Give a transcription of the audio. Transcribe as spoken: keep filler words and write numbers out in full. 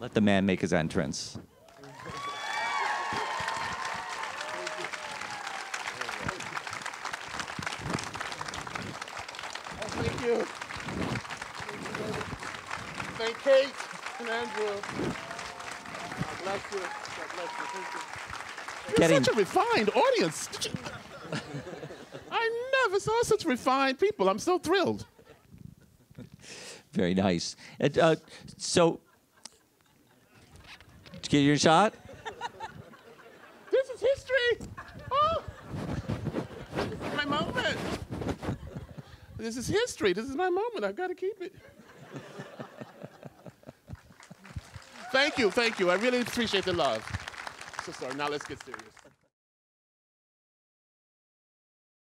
Let the man make his entrance. Thank you. Thank Kate and Andrew. God bless you. God bless you. Thank you. You're Getting... such a refined audience. I never saw such refined people. I'm so thrilled. Very nice. And, uh, so. Get your shot. This is history. Oh, this is my moment. This is history. This is my moment. I've got to keep it. Thank you. Thank you. I really appreciate the love. So sorry. Now let's get serious.